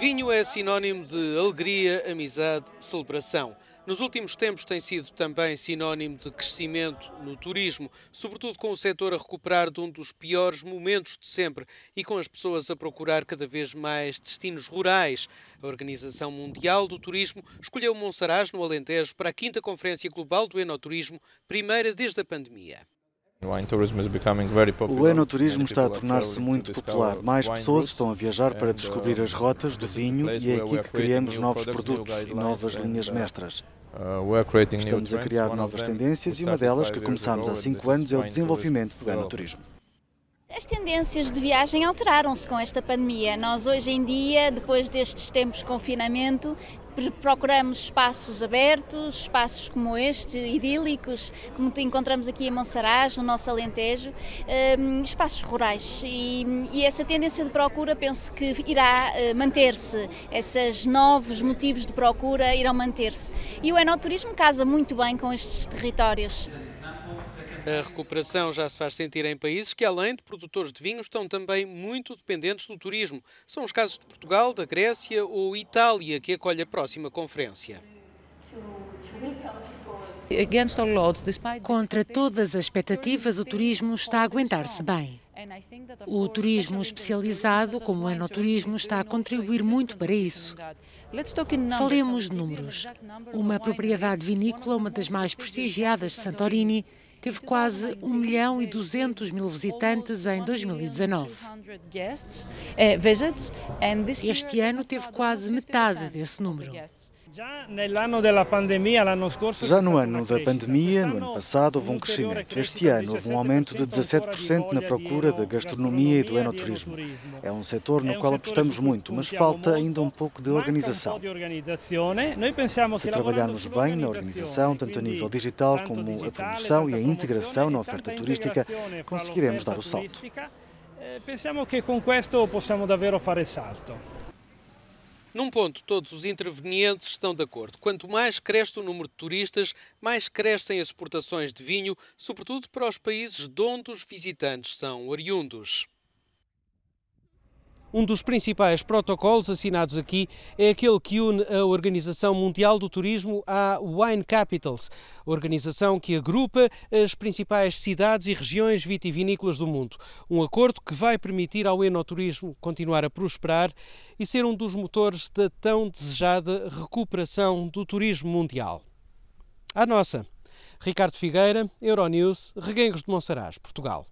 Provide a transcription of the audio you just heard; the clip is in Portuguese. Vinho é sinónimo de alegria, amizade, celebração. Nos últimos tempos tem sido também sinónimo de crescimento no turismo, sobretudo com o setor a recuperar de um dos piores momentos de sempre e com as pessoas a procurar cada vez mais destinos rurais. A Organização Mundial do Turismo escolheu Monsaraz, no Alentejo, para a 5ª Conferência Global do Enoturismo, primeira desde a pandemia. O enoturismo está a tornar-se muito popular. Mais pessoas estão a viajar para descobrir as rotas do vinho e é aqui que criamos novos produtos e novas linhas mestras. Estamos a criar novas tendências e uma delas que começámos há 5 anos é o desenvolvimento do enoturismo. As tendências de viagem alteraram-se com esta pandemia. Nós hoje em dia, depois destes tempos de confinamento, procuramos espaços abertos, espaços como este, idílicos, como encontramos aqui em Monsaraz, no nosso Alentejo, espaços rurais. E essa tendência de procura penso que irá manter-se, esses novos motivos de procura irão manter-se. E o enoturismo casa muito bem com estes territórios. A recuperação já se faz sentir em países que, além de produtores de vinho, estão também muito dependentes do turismo. São os casos de Portugal, da Grécia ou Itália, que acolhe a próxima conferência. Contra todas as expectativas, o turismo está a aguentar-se bem. O turismo especializado, como o enoturismo, está a contribuir muito para isso. Falemos de números. Uma propriedade vinícola, uma das mais prestigiadas de Santorini, teve quase 1.200.000 visitantes em 2019. Este ano teve quase metade desse número. Já no ano da pandemia, no ano passado, houve um crescimento. Este ano houve um aumento de 17% na procura da gastronomia e do enoturismo. É um setor no qual apostamos muito, mas falta ainda um pouco de organização. Se trabalharmos bem na organização, tanto a nível digital como a promoção e a integração na oferta turística, conseguiremos dar o salto. Pensamos que com isto possamos davvero fare salto. Num ponto, todos os intervenientes estão de acordo. Quanto mais cresce o número de turistas, mais crescem as exportações de vinho, sobretudo para os países de onde os visitantes são oriundos. Um dos principais protocolos assinados aqui é aquele que une a Organização Mundial do Turismo à Wine Capitals, organização que agrupa as principais cidades e regiões vitivinícolas do mundo. Um acordo que vai permitir ao enoturismo continuar a prosperar e ser um dos motores da tão desejada recuperação do turismo mundial. À nossa, Ricardo Figueira, Euronews, Reguengos de Monsaraz, Portugal.